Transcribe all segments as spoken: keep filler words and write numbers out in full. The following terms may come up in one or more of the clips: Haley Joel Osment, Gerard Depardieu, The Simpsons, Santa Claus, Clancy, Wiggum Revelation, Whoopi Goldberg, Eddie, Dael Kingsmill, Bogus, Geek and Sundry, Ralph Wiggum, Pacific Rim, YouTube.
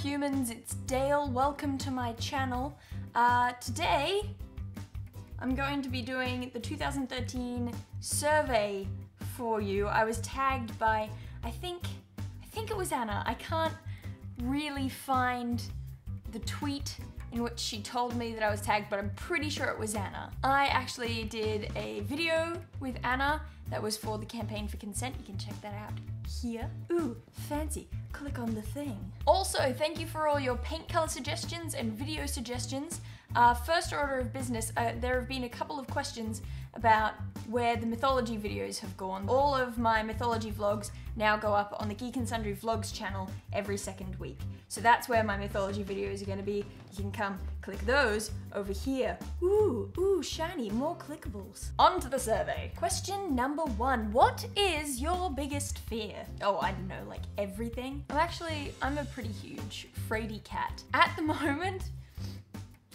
humans, it's Dale. Welcome to my channel. Uh, today, I'm going to be doing the two thousand thirteen survey for you. I was tagged by, I think, I think it was Anna. I can't really find the tweet in which she told me that I was tagged, but I'm pretty sure it was Anna. I actually did a video with Anna that was for the campaign for consent. You can check that out here. Ooh, fancy. Click on the thing. Also, thank you for all your paint color suggestions and video suggestions. Uh, first order of business, uh, there have been a couple of questions about where the mythology videos have gone. All of my mythology vlogs now go up on the Geek and Sundry vlogs channel every second week. So that's where my mythology videos are gonna be. You can come click those over here. Ooh, ooh, shiny, more clickables. On to the survey. Question number one, what is your biggest fear? Oh, I don't know, like everything? I'm actually, I'm a pretty huge fraidy cat. At the moment,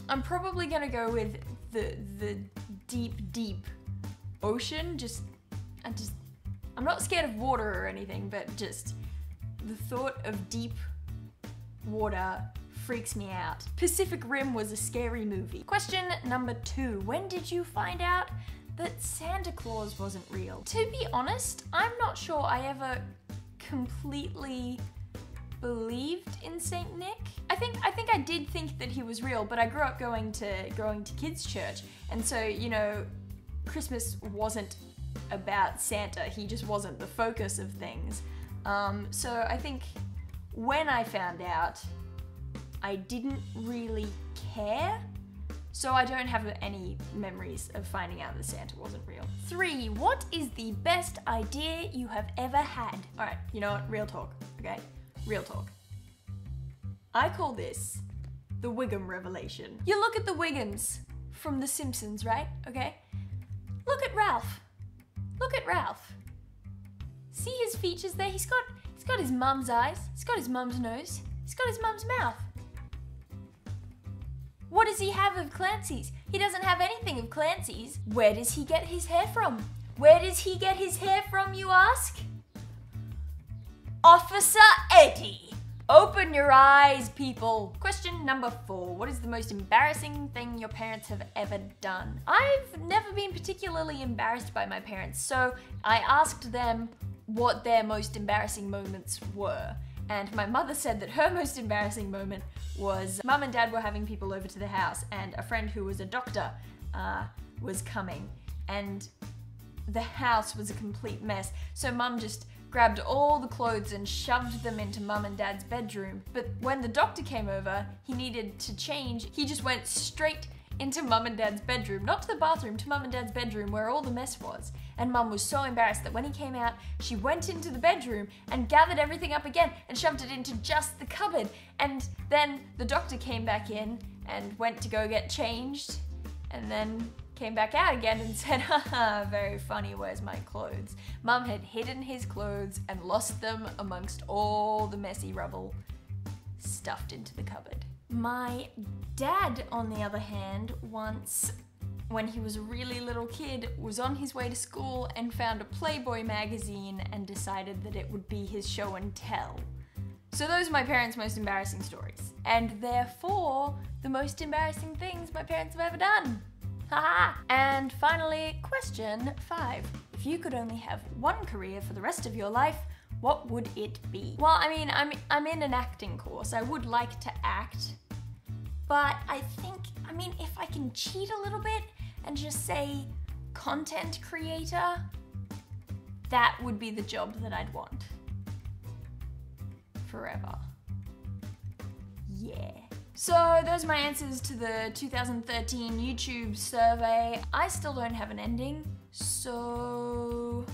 I'm probably gonna go with the the deep, deep ocean. Just, I just, I'm not scared of water or anything, but just the thought of deep water freaks me out. Pacific Rim was a scary movie. Question number two, when did you find out that Santa Claus wasn't real? To be honest, I'm not sure I ever completely believed in Saint Nick. I think I think I did think that he was real, but I grew up going to going to kids' church, and so, you know, Christmas wasn't about Santa. He just wasn't the focus of things. Um, so I think when I found out, I didn't really care. So I don't have any memories of finding out that Santa wasn't real. Three, what is the best idea you have ever had? All right, you know what? Real talk, okay? Real talk. I call this the Wiggum revelation. You look at the Wiggums from The Simpsons, right? Okay? Look at Ralph. Look at Ralph. See his features there? He's got, he's got his mum's eyes. He's got his mum's nose. He's got his mum's mouth. What does he have of Clancy's? He doesn't have anything of Clancy's. Where does he get his hair from? Where does he get his hair from, you ask? Officer Eddie. Open your eyes, people. Question number four. What is the most embarrassing thing your parents have ever done? I've never been particularly embarrassed by my parents, so I asked them what their most embarrassing moments were. And my mother said that her most embarrassing moment was Mum and Dad were having people over to the house, and a friend who was a doctor uh, was coming, and the house was a complete mess. So Mum just grabbed all the clothes and shoved them into Mum and Dad's bedroom. But when the doctor came over, he needed to change. He just went straight into Mum and Dad's bedroom, not to the bathroom, to Mum and Dad's bedroom where all the mess was. And Mum was so embarrassed that when he came out, she went into the bedroom and gathered everything up again and shoved it into just the cupboard. And then the doctor came back in and went to go get changed, and then came back out again and said, haha, very funny, where's my clothes? Mum had hidden his clothes and lost them amongst all the messy rubble stuffed into the cupboard. My dad, on the other hand, once, when he was a really little kid, was on his way to school and found a Playboy magazine and decided that it would be his show and tell. So those are my parents' most embarrassing stories, and therefore the most embarrassing things my parents have ever done. Haha! And finally, question five. If you could only have one career for the rest of your life, what would it be? Well, I mean, I'm, I'm in an acting course. I would like to act, but I think, I mean, if I can cheat a little bit and just say content creator, that would be the job that I'd want forever. Yeah. So those are my answers to the two thousand thirteen YouTube survey. I still don't have an ending, so